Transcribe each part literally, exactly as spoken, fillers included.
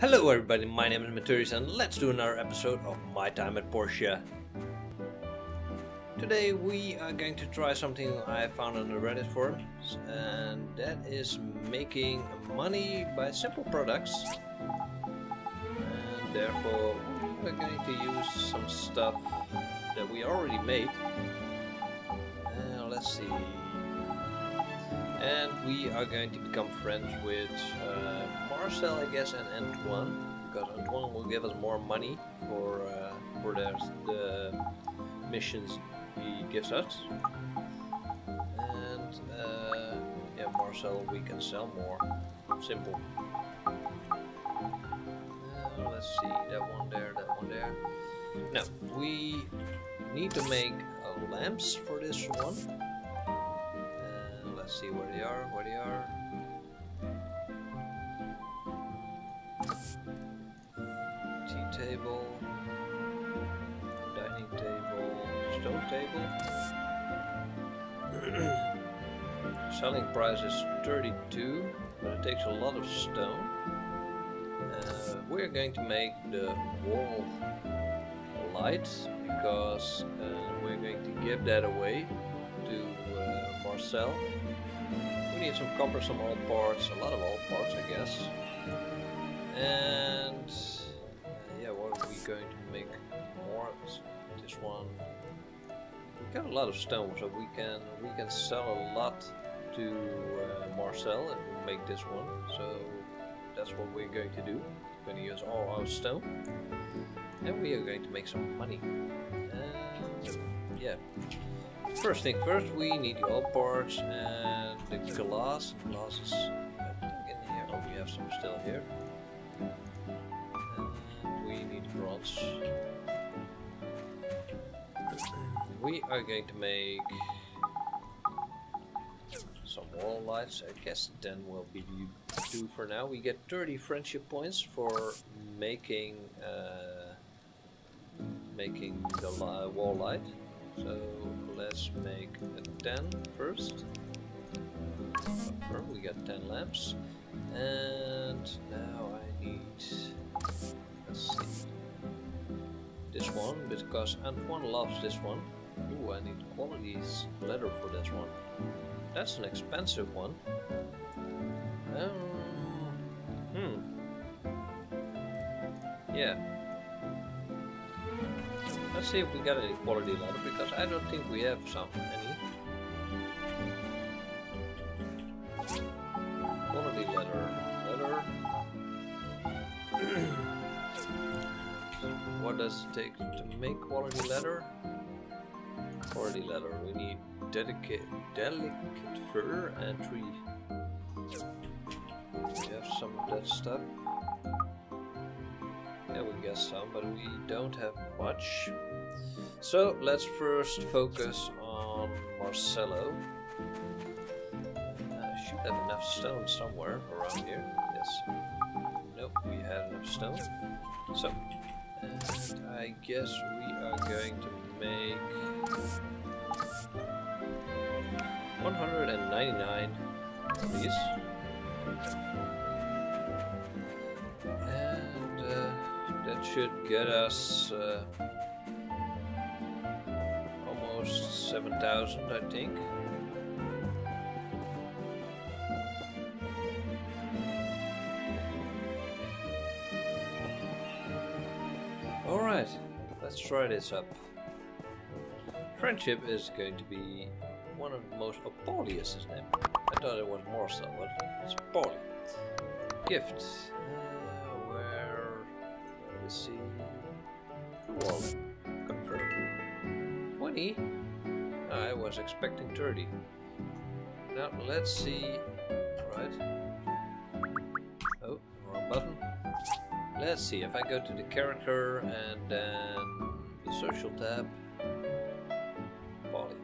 Hello everybody, my name is Menturius and let's do another episode of My Time at Portia. Today we are going to try something I found on the Reddit forums, and that is making money by simple products. And therefore we're going to use some stuff that we already made. Uh, let's see. And we are going to become friends with uh, Marcel, I guess, and Antoine, because Antoine will give us more money for uh, for the, the missions he gives us. And uh, yeah, Marcel, we can sell more. Simple. Uh, let's see, that one there, that one there. Now we need to make uh, lamps for this one. Let's see where they are, where they are. Tea table, dining table, stone table. Selling price is thirty-two, but it takes a lot of stone. Uh, we're going to make the wall lights because uh, we're going to give that away to uh, Marcel. We need some copper, some old parts, a lot of old parts, I guess. And uh, yeah, what are we going to make more? This one. We got a lot of stone, so we can we can sell a lot to uh, Marcel, and we'll make this one. So that's what we're going to do. We're going to use all our stone, and we are going to make some money. And yeah. First thing first, we need the old parts and the glass. Glass is in here. Oh, we have some still here. And we need bronze. We are going to make some wall lights. I guess ten will be due for now. We get thirty friendship points for making uh, making the wall light. So let's make a ten first. We got ten lamps. And now I need, let's see, this one, because Antoine loves this one. Ooh, I need Apollius leather for this one. That's an expensive one. Um, hmm. Yeah. Let's see if we got any quality leather, because I don't think we have some, any. Quality leather, leather. What does it take to make quality leather? Quality leather, we need delicate, delicate fur and tree. We have some of that stuff. Yeah, we got some, but we don't have much. So let's first focus on Marcello. I should have enough stone somewhere around here. Yes. Nope, we had enough stone. So, and I guess we are going to make one hundred ninety-nine of these. That should get us uh, almost seven thousand, I think. Alright, let's try this up. Friendship is going to be one of the most... Apollius is named. I thought it was Marcel, but it's Paulie. Gifts. See, well, confirm twenty. I was expecting thirty. Now let's see. Right. Oh, wrong button. Let's see if I go to the character and then the social tab. Paulie.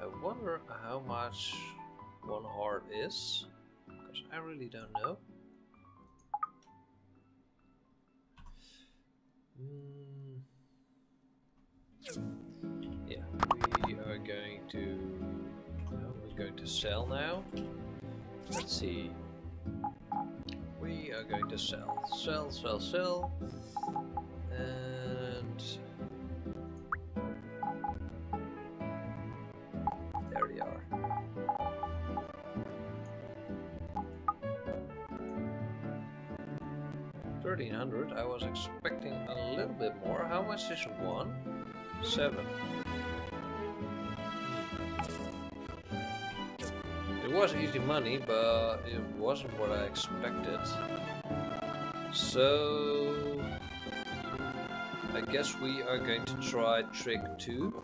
I wonder how much one heart is, because I really don't know. Yeah, we are going to uh, we're going to sell now. Let's see. We we are going to sell. Sell, sell, sell. And... there we are. thirteen hundred. I was expecting a little bit more. How much is one? Seven. It was easy money, but it wasn't what I expected. So I guess we are going to try trick two.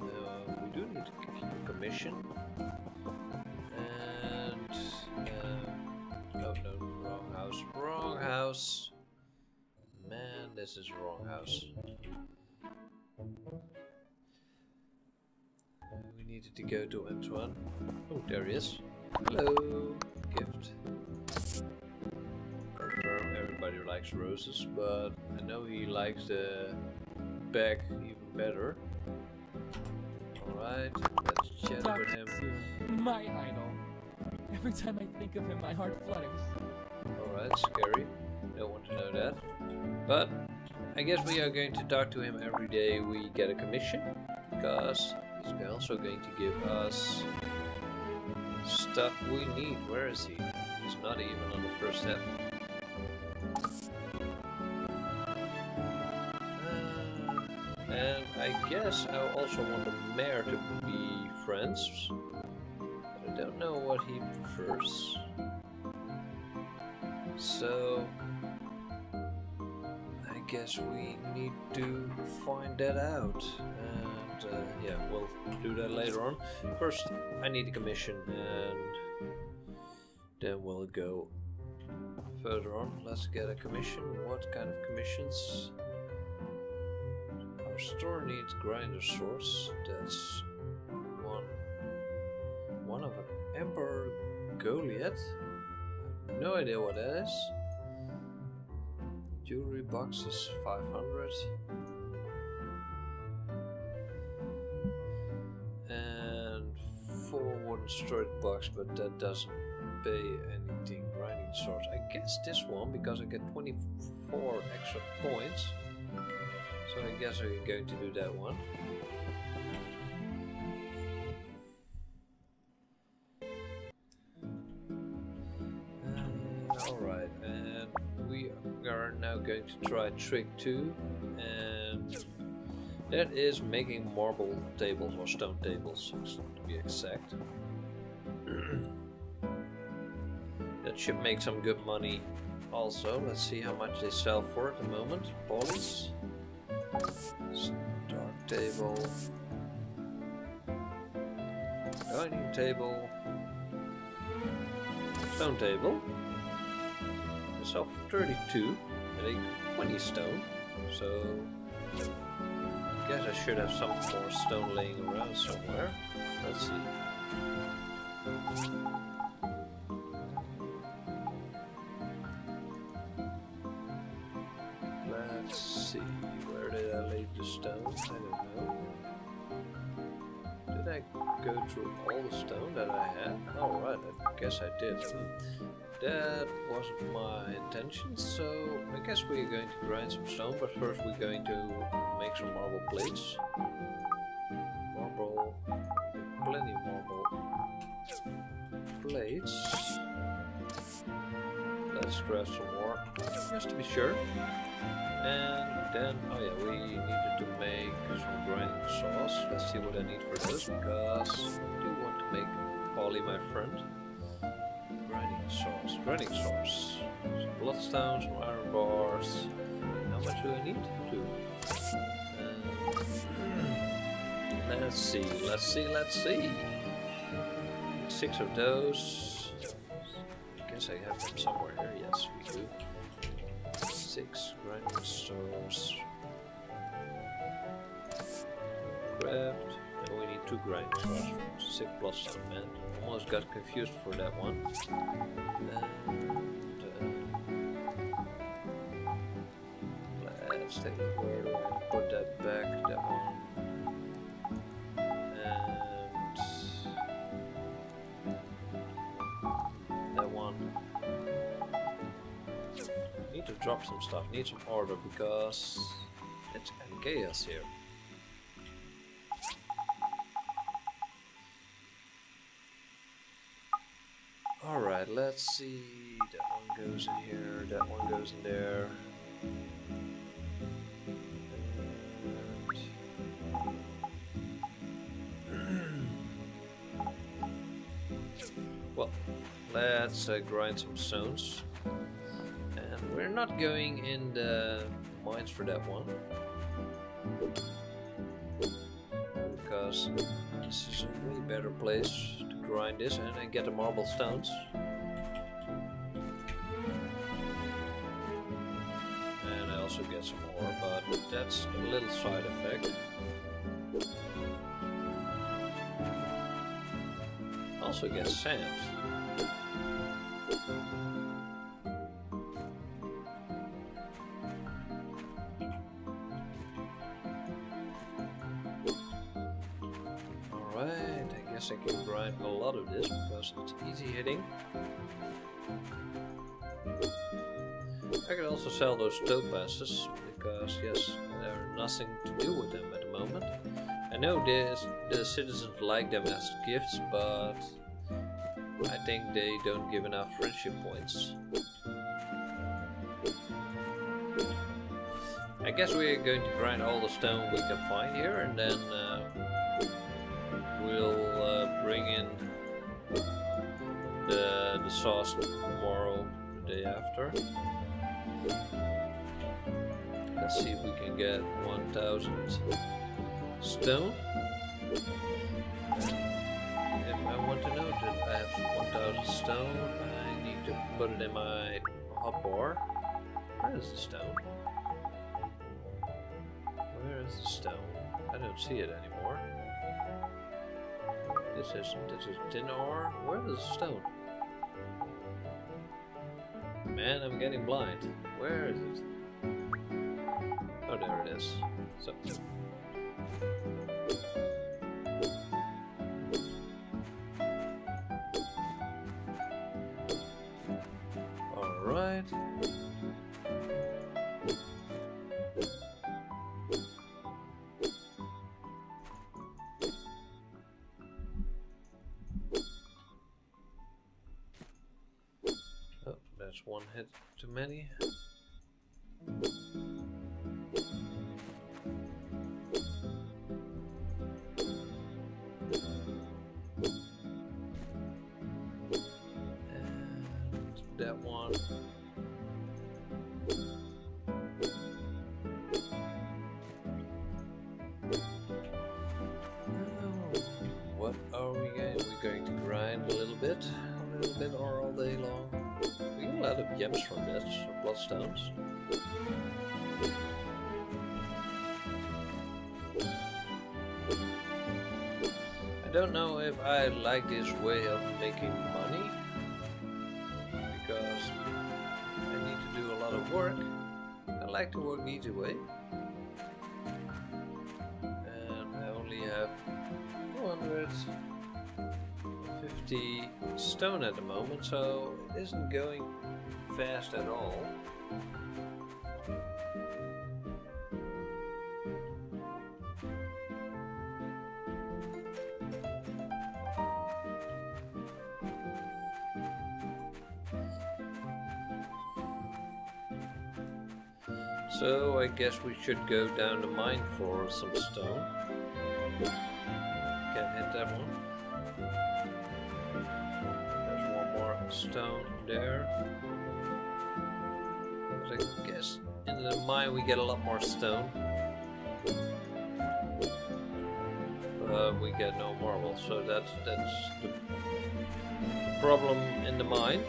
Uh, we do need to give you a commission. And uh, no, no, wrong house, wrong house. Man, this is wrong house. We needed to go to Antoine. Oh, there he is. Hello, gift. Confirm everybody likes roses, but I know he likes the bag even better. Alright, let's chat Talk with him. My idol. Every time I think of him, my heart flutters. Alright, scary. Don't want to know that. But I guess we are going to talk to him every day we get a commission, because he's also going to give us stuff we need. Where is he? He's not even on the first step. Uh, and I guess I also want the mayor to be friends. But I don't know what he prefers. So... I guess we need to find that out. Uh, Uh, yeah, we'll do that later on. First, I need a commission, and then we'll go further on. Let's get a commission. What kind of commissions? Our store needs grinder swords. That's one. One of an Emperor Goliath. No idea what that is. Jewelry boxes, five hundred. Straight box, but that doesn't pay anything. Grinding swords, I guess this one, because I get twenty-four extra points, so I guess I'm going to do that one. Uh, Alright, and we are now going to try trick two, and that is making marble tables, or stone tables to be exact. That should make some good money also. Let's see how much they sell for at the moment. Paulies. Dark table. Dining table. Stone table. They sell for thirty-two and twenty stone. So I guess I should have some more stone laying around somewhere. Let's see. Let's see, where did I leave the stone? I don't know. Did I go through all the stone that I had? Alright, I guess I did. That wasn't my intention, so I guess we're going to grind some stone, but first we're going to make some marble plates. Marble, plenty of marble. Plates. Let's grab some more, just to be sure. And then, oh yeah, we needed to make some grinding sauce. Let's see what I need for this, because I do want to make Paulie my friend. Grinding sauce, grinding sauce. Some bloodstones, some iron bars. How much do I need? Two. And let's see, let's see, let's see. Six of those. I guess I have them somewhere here. Yes, we do. Six grinding stores. Craft. And we need two grinding stores. Six plus some, man. Almost got confused for that one. And, uh, let's take a look. Put that back. That one. need to drop some stuff, need some order, because it's chaos here. Alright, let's see. That one goes in here, that one goes in there. Well, let's uh, grind some stones. And we're not going in the mines for that one. Because this is a way better place to grind this and then get the marble stones. And I also get some more, but that's a little side effect. Also get sand. Alright, I guess I can grind a lot of this because it's easy hitting. I can also sell those topazes because, yes, there's nothing to do with them at the moment. I know this, the citizens like them as gifts, but I think they don't give enough friendship points. I guess we're going to grind all the stone we can find here, and then uh, we'll uh, bring in the, the sauce tomorrow, the day after. Let's see if we can get one thousand stone. If I want to know that I have one thousand stone, I need to put it in my hotbar. Where is the stone? Where is the stone? I don't see it anymore. This is this is tin ore. Where is the stone? Man, I'm getting blind. Where is it? Oh, there it is. So. Alright. Oh, that's one hit too many. Stones. I don't know if I like this way of making money because I need to do a lot of work. I like to work the easy way, and I only have two hundred fifty stone at the moment, so it isn't going fast at all. So I guess we should go down the mine for some stone. Can't hit that one. There's one more stone there. I guess in the mine we get a lot more stone, but we get no marble, so that's, that's the problem in the mine.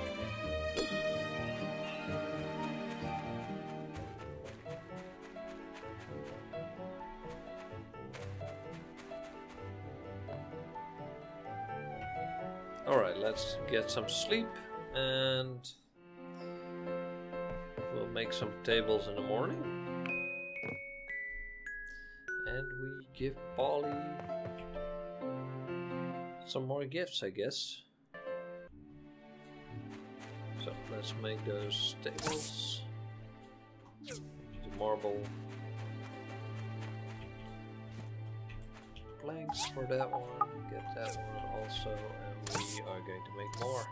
Alright, let's get some sleep and make some tables in the morning, and we give Paulie some more gifts, I guess. So let's make those tables. marble planks for that one, get that one also, and we are going to make more.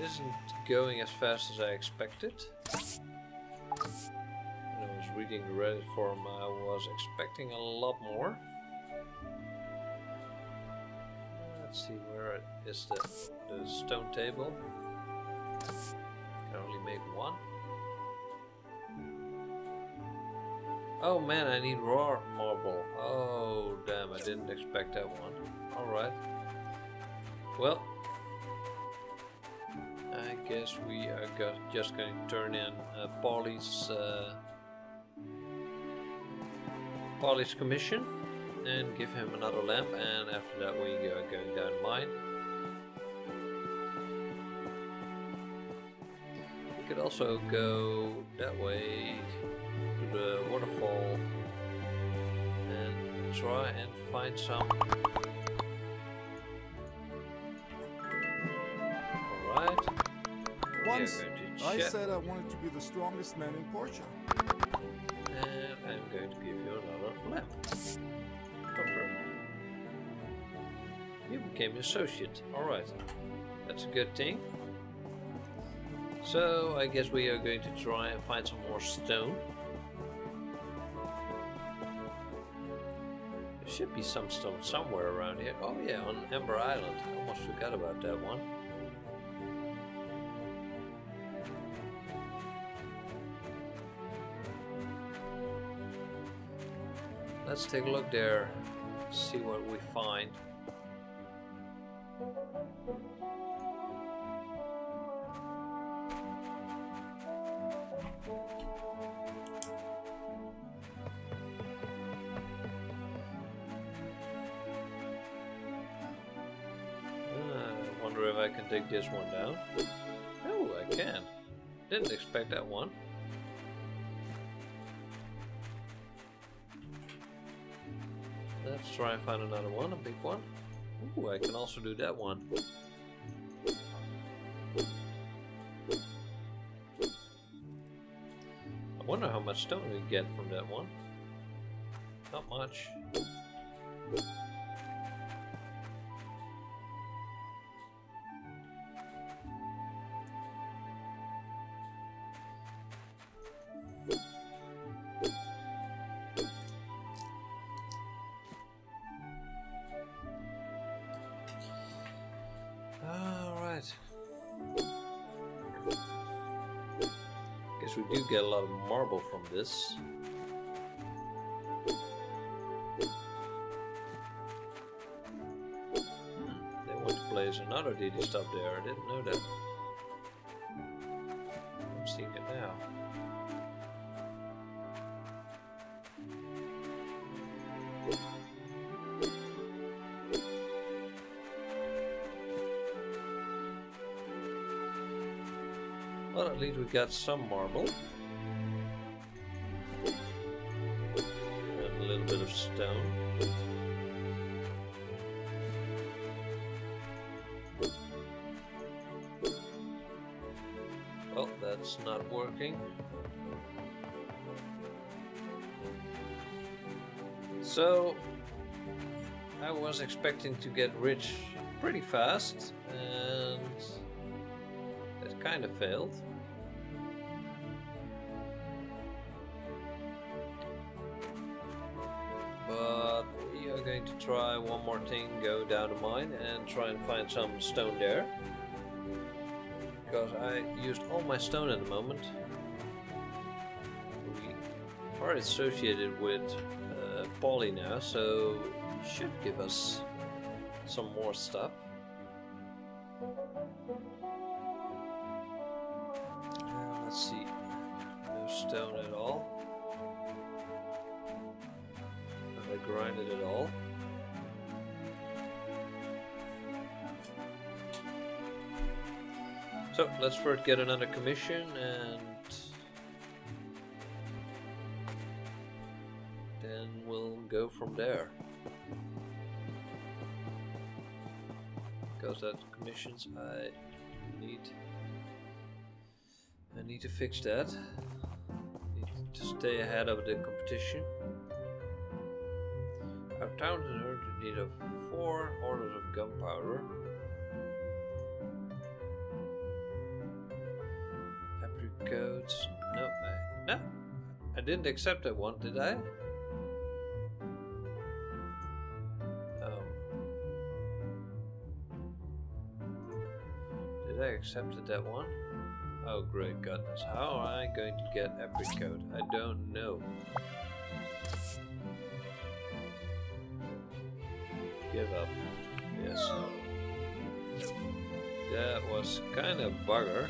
This isn't going as fast as I expected. When I was reading the Reddit forum, I was expecting a lot more. Let's see, where is the, the stone table? Can only make one. Oh man, I need raw marble. Oh damn, I didn't expect that one. Alright. Well, I guess we are got, just going to turn in uh, Paulie's, uh, Paulie's commission and give him another lamp, and after that we are going down mine. We could also go that way to the waterfall and try and find some. Alright. Once I said I wanted to be the strongest man in Portia. And I'm going to give you another lamp. Confirm. You became an associate. Alright. That's a good thing. So I guess we are going to try and find some more stone. There should be some stone somewhere around here. Oh yeah, on Ember Island. I almost forgot about that one. Let's take a look there, see what we find. I wonder if I can take this one down. Oh, I can. Didn't expect that one. Let's try and find another one, a big one. Ooh, I can also do that one. I wonder how much stone we get from that one. Not much. We do get a lot of marble from this. Hmm, they want to place another D D stop there, I didn't know that. I'm seeing it now. Well, at least we got some marble. And a little bit of stone. Well, that's not working. So, I was expecting to get rich pretty fast, and it kind of failed. But we are going to try one more thing, go down the mine and try and find some stone there. Because I used all my stone at the moment. We are associated with uh, Paulie now, so it should give us some more stuff. Let's see, no stone at all. Have I grinded it all? So let's first get another commission and then we'll go from there. Because that commissions I need. need to fix that. Need to stay ahead of the competition. Our town is urgent in need of four orders of gunpowder. Apricots. No, I, no, I didn't accept that one, did I? I accepted that one. Oh great goodness, how am I going to get apricot? I don't know. Give up. Yes. That was kind of bugger.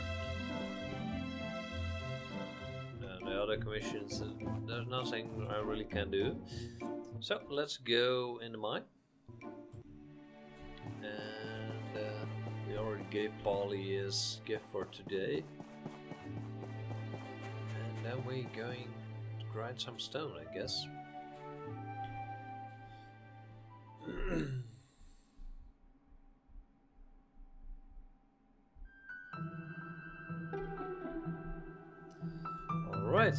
No, the other commissions, there's nothing I really can do. So let's go in the mine. And uh, we already gave Paulie his gift for today. And then we're going to grind some stone, I guess. Alright.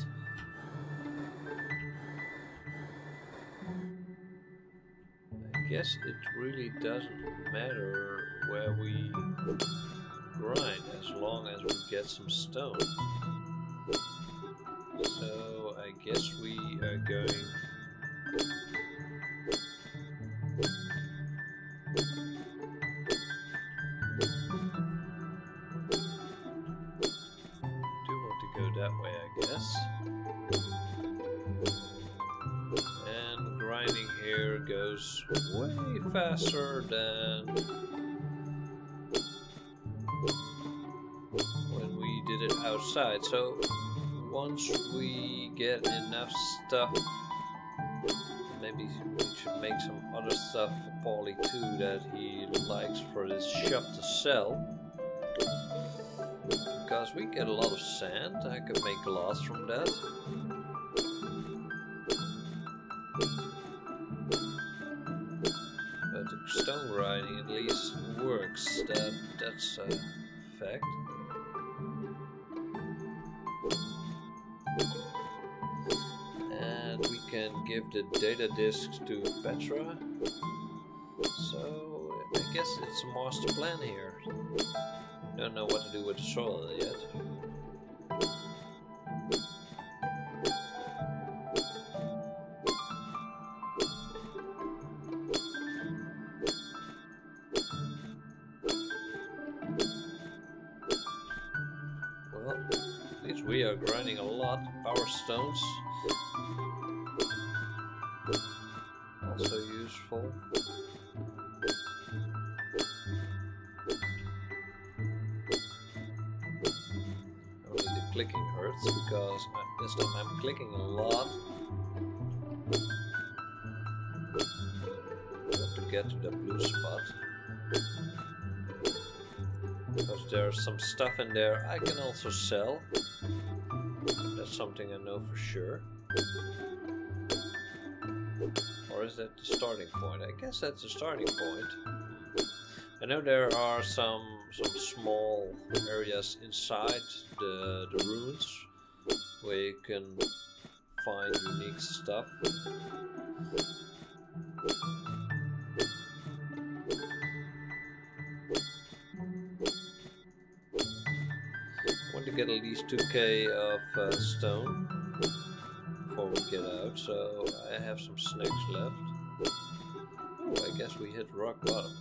I guess it really doesn't matter where we grind as long as we get some stone. So I guess we are going do want to go that way, I guess. And grinding here goes way faster than outside, so once we get enough stuff, maybe we should make some other stuff for Paulie too that he likes for his shop to sell, because we get a lot of sand. I could make glass from that. But the stone grinding at least works, that, that's a fact. And give the data disks to Petra. So I guess it's a master plan here. Don't know what to do with the soil yet. Well, at least we are grinding a lot of power stones. Also useful. Only the clicking hurts because this time I'm clicking a lot. Got to get to the blue spot. Because there's some stuff in there I can also sell. That's something I know for sure. Or is that the starting point? I guess that's the starting point. I know there are some some small areas inside the, the ruins where you can find unique stuff. I want to get at least two K of uh, stone. Before we get out, so I have some snakes left. Ooh, I guess we hit rock bottom.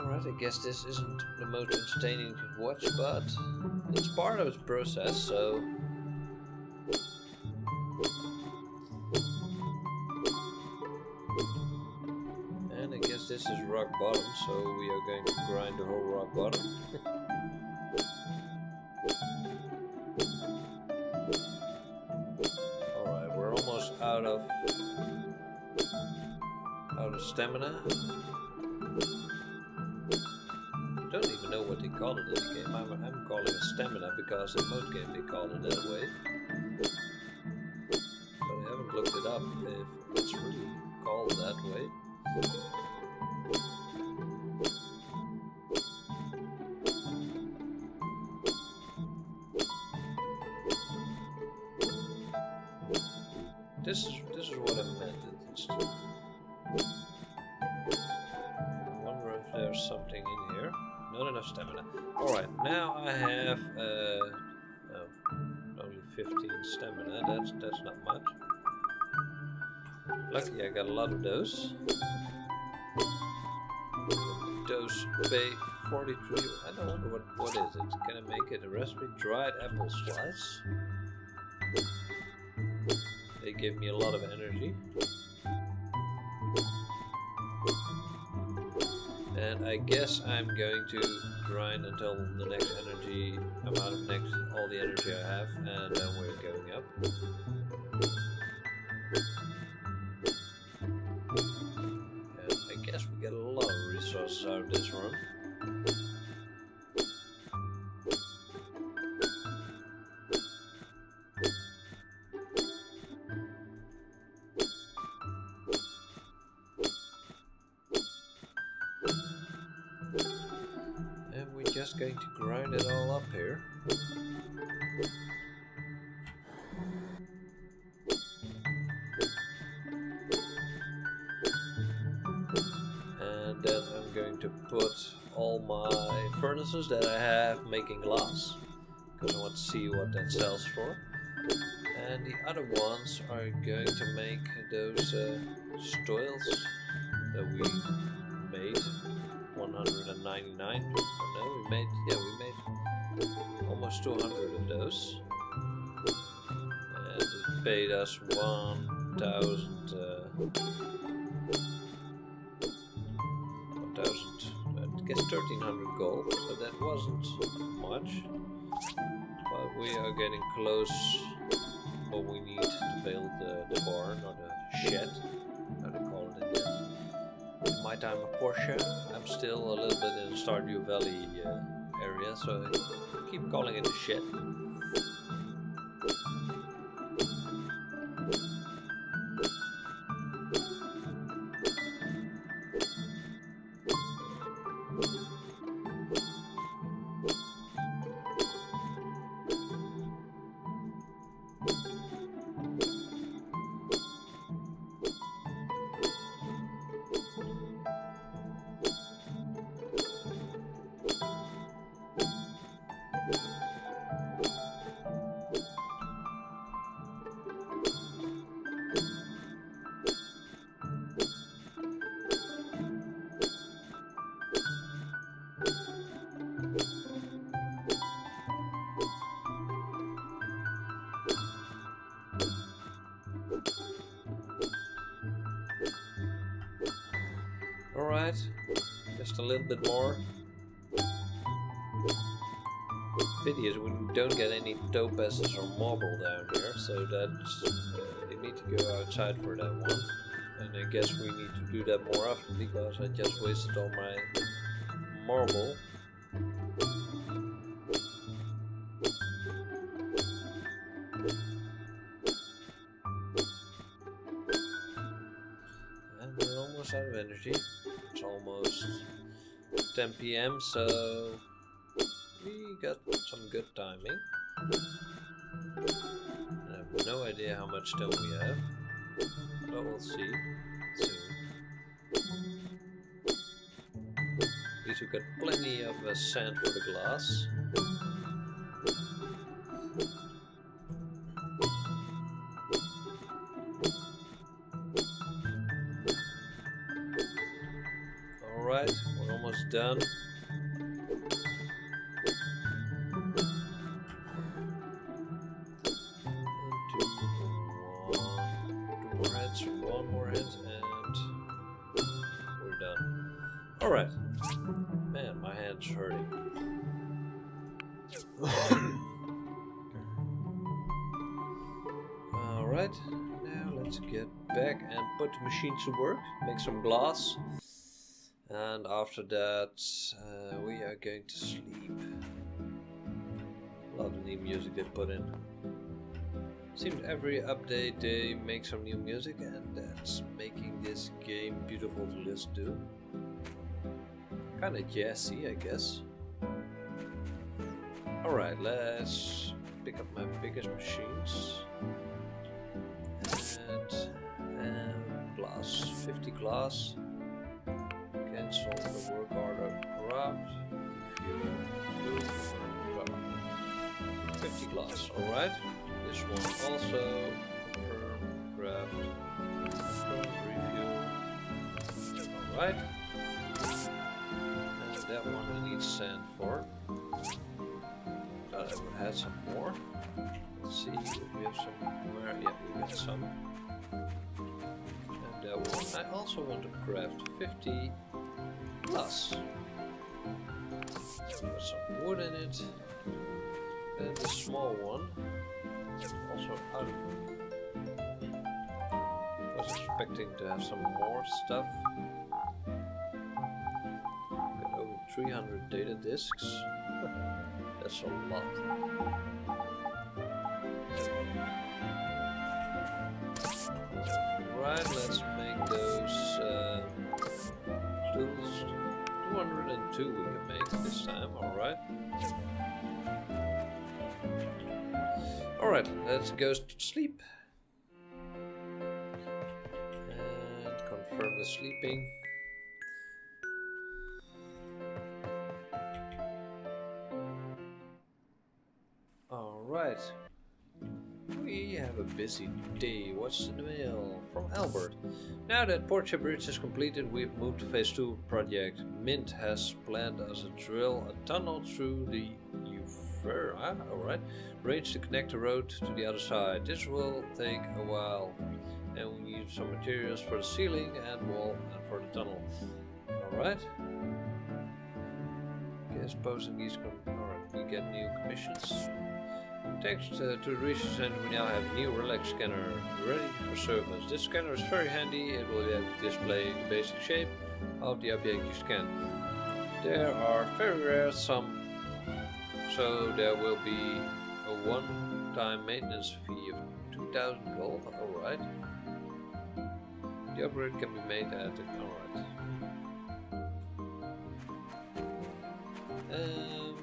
Alright, I guess this isn't the most entertaining to watch, but it's part of the process, so this is rock bottom, so we are going to grind the whole rock bottom. Alright, we're almost out of out of stamina. Don't even know what they call it this game. I'm, I'm calling it Stamina because the mode game they call it that way. But I haven't looked it up if it's really called that way. This is this is what I meant. It's too. I wonder if there's something in here. Not enough stamina. Alright, now I have uh, oh, only fifteen stamina. That's that's not much. Luckily I got a lot of those. Dose bay forty-three. I don't wonder what what is it. Can I make it a recipe? Dried apple slice. They give me a lot of energy. And I guess I'm going to grind until the next energy amount of next all the energy I have, and then we're going up. And I guess we get a lot of resources out of this room. Going to grind it all up here. And then I'm going to put all my furnaces that I have making glass, because I want to see what that sells for. And the other ones are going to make those uh, stoils that we made. one hundred ninety-nine. No, we made, yeah, we made almost two hundred of those, and it paid us one thousand, uh, one thousand, I guess thirteen hundred gold, so that wasn't much, but we are getting close what we need to build the, the barn or the shed, how they call it in there. My Time at Portia. I'm still a little bit in the Stardew Valley uh, area, so I keep calling it a shed. Just a little bit more. Pity is we don't get any topazes or marble down here, so that's uh, you need to go outside for that one. And I guess we need to do that more often because I just wasted all my marble. And we're almost out of energy. It's almost ten P M, so we got some good timing. I have no idea how much stone we have, but we'll see soon. At least we've got plenty of uh, sand for the glass. Done. Two more heads, one more head, and we're done. Alright. Man, my hand's hurting. Alright, now let's get back and put the machine to work, make some glass. And after that, uh, we are going to sleep. Love the new music they put in. Seems every update they make some new music, and that's making this game beautiful to listen to. Kinda jazzy, I guess. Alright, let's pick up my biggest machines. And, and glass, fifty glass. Cancel the work order craft. fifty glass, alright. This one also. Confirm, craft, review. Alright. And that one I need sand for. Thought I would have some more. Let's see if we have some more. Yeah, we have some. And that one. I also want to craft fifty glass. Put some wood in it. And the small one also out. I was expecting to have some more stuff. Got over three hundred data discs. That's a lot. Right, let's make those uh, tools. two hundred two we can make this time, alright. Alright, let's go to sleep. And confirm the sleeping. Alright. We have a busy day. What's in the mail? From Albert. Now that Portia Bridge is completed, we've moved to phase two project. Mint has planned us a drill, a tunnel through the Uh, alright, range to connect the road to the other side. This will take a while, and we need some materials for the ceiling and wall and for the tunnel. Alright, guess posting these. Alright, we get new commissions. Text uh, to the research center. We now have a new relax scanner ready for service. This scanner is very handy. It will display the basic shape of the object you scan. There are very rare some. So there will be a one-time maintenance fee of two thousand gold, alright. The upgrade can be made at it, alright. Um,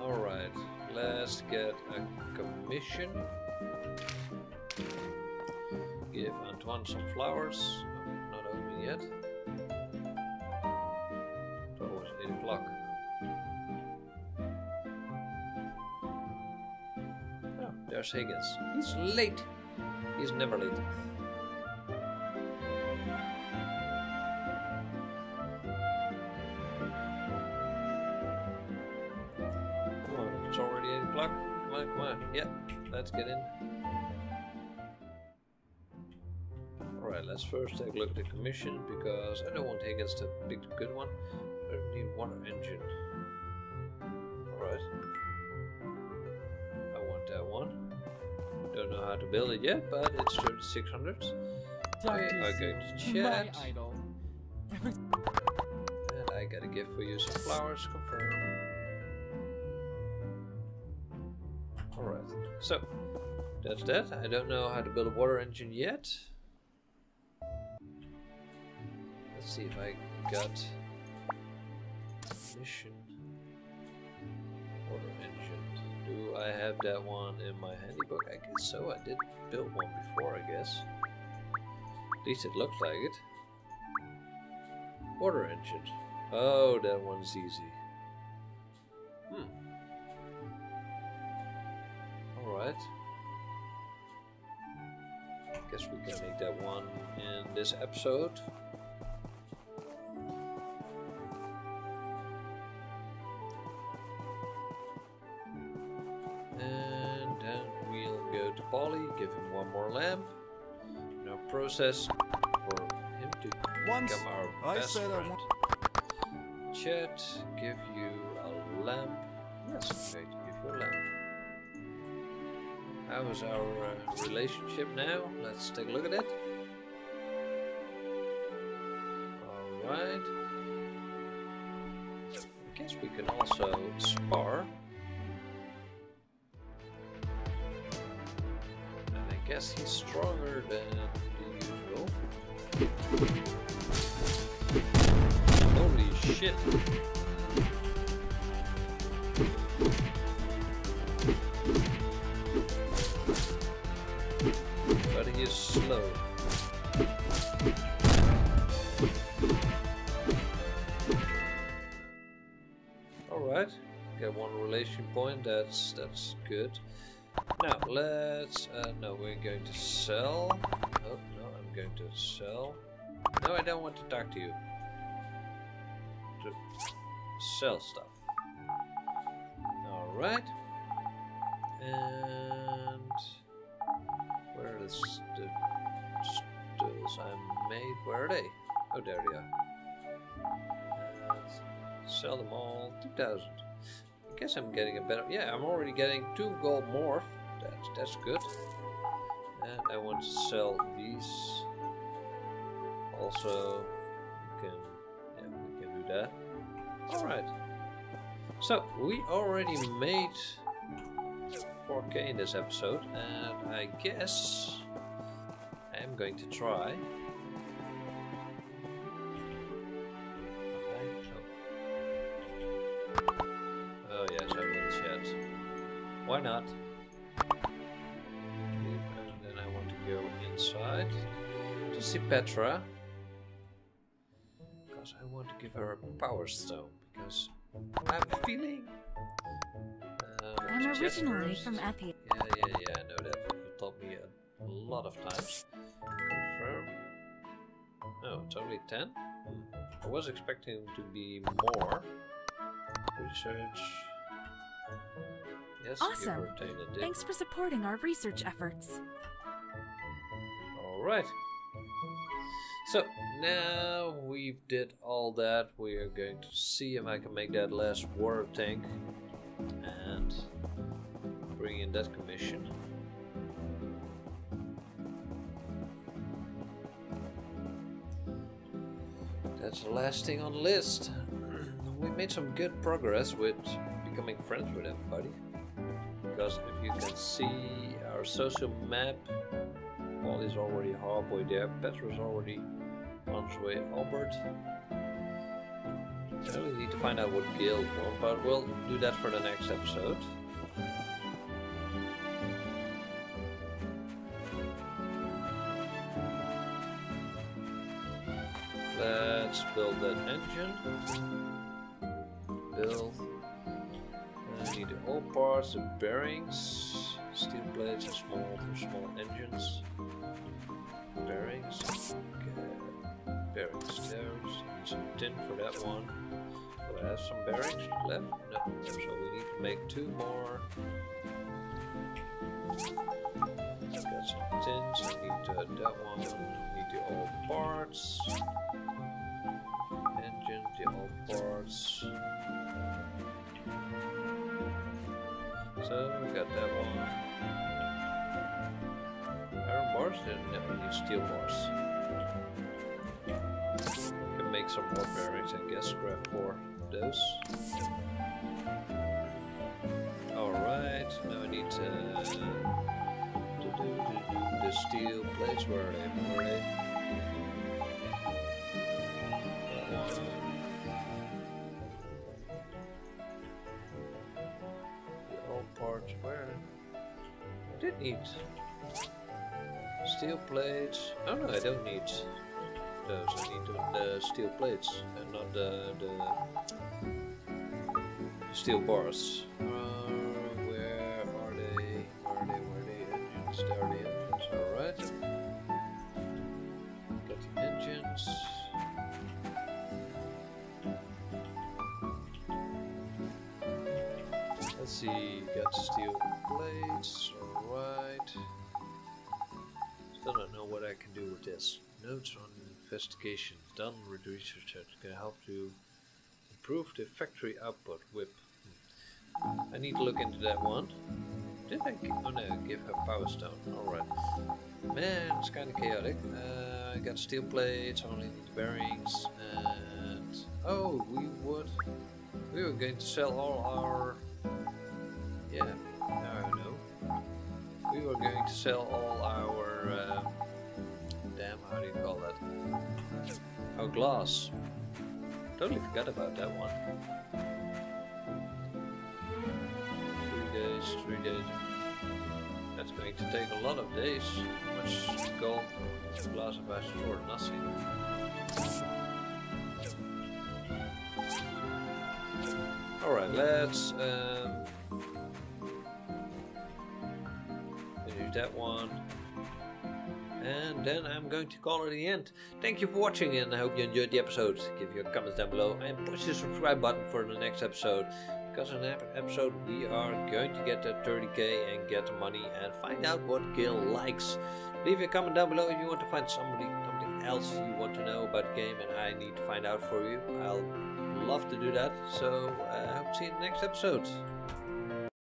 alright, let's get a commission. Give Antoine some flowers. I'm not opening yet. It was eight o'clock. There's Higgins. He's late. He's never late. Come on, it's already eight o'clock. Come on, come on. Yeah, let's get in. Alright, let's first take a look at the commission because I don't want Higgins to pick the good one. I need water engine. Alright. That one. Don't know how to build it yet, but it's thirty-six hundred. We are going to chat. And I got a gift for you, some flowers, confirm. Alright, so that's that. I don't know how to build a water engine yet. Let's see if I got mission water engine. Do I have that one in my handybook? I guess so. I did build one before, I guess. At least it looked like it. Water engine. Oh, that one's easy. Hmm. Alright. Guess we can make that one in this episode. Paulie, give him one more lamp. Now process for him to Once become our I best said friend. I want Chat, give you a lamp. Yes, okay, give you a lamp. How is our uh, relationship now? Let's take a look at it. Alright. guess we can also spar. And I guess he's stronger than usual. Holy shit! But he is slow. Alright, get one relation point, that's that's good. Now let's uh no we're going to sell. Oh no, I'm going to sell. No, I don't want to talk to you. To sell stuff. Alright. And where is the stools I made? Where are they? Oh, there they are. And sell them all. two thousand. I guess I'm getting a better... Yeah, I'm already getting two gold more. That's, that's good. And I want to sell these. Also, we can, yeah, we can do that. Alright. So, we already made... four K in this episode, and I guess I'm going to try. Okay, so. Oh yes, I will chat. Why not? And then I want to go inside to see Petra, because I want to give her a power stone because I have a feeling. I'm originally from Apollius. Yeah, yeah, yeah, I know that. You told me a lot of times. Confirm. Oh, it's only ten? I was expecting to be more. Research. Yes, awesome. Thanks for supporting our research efforts. Alright. So, now we did all that. We are going to see if I can make that last water tank. And bring in that commission. That's the last thing on the list. We made some good progress with becoming friends with everybody. Because if you can see our social map, Paulie's already halfway there, Petra's already on his way, Albert. I really need to find out what Gale wants, but we'll do that for the next episode. Let's build that engine. Build. I need all parts, the bearings, steel plates, and small, small engines. Bearings. Okay. Bearings. There's some tin for that one. I have some bearings left? No, so we need to make two more. I've got some tin, so I need to add that one. We need the old parts. Engine, the old parts. So we got that one. Iron bars? No, we need steel bars. Make some more bearings, I guess. Grab four of those. Alright, now I need to, uh, to, do, to do the steel plates. Where are they? Where are they? The old parts, where? I did need steel plates. Oh no, I don't need. Those. I need the steel plates and not the, the steel bars. Uh, where are they? Where are they? Where are they? Engines. There are the engines. Alright. Got the engines. Let's see. Got steel plates. Alright. Still don't know what I can do with this. Notes on investigation done with research can help you improve the factory output. Whip. I need to look into that one. Did I give, oh no, give her power stone? Alright. Man, it's kind of chaotic. Uh, I got steel plates, only need bearings, and oh, we would We were going to sell all our... Yeah, I don't know. We were going to sell all our... Um, damn, how do you call that? Our glass. Totally forgot about that one. Three days, three days. That's going to take a lot of days. Much gold, a glass of ice for nothing. Alright, let's um, do that one. And then I'm going to call it the end. Thank you for watching and I hope you enjoyed the episode. Give your comments down below and push the subscribe button for the next episode. Because in the episode we are going to get that thirty K and get the money and find out what Gale likes. Leave a comment down below if you want to find somebody, something else you want to know about the game and I need to find out for you. I'll love to do that. So I uh, hope to see you in the next episode.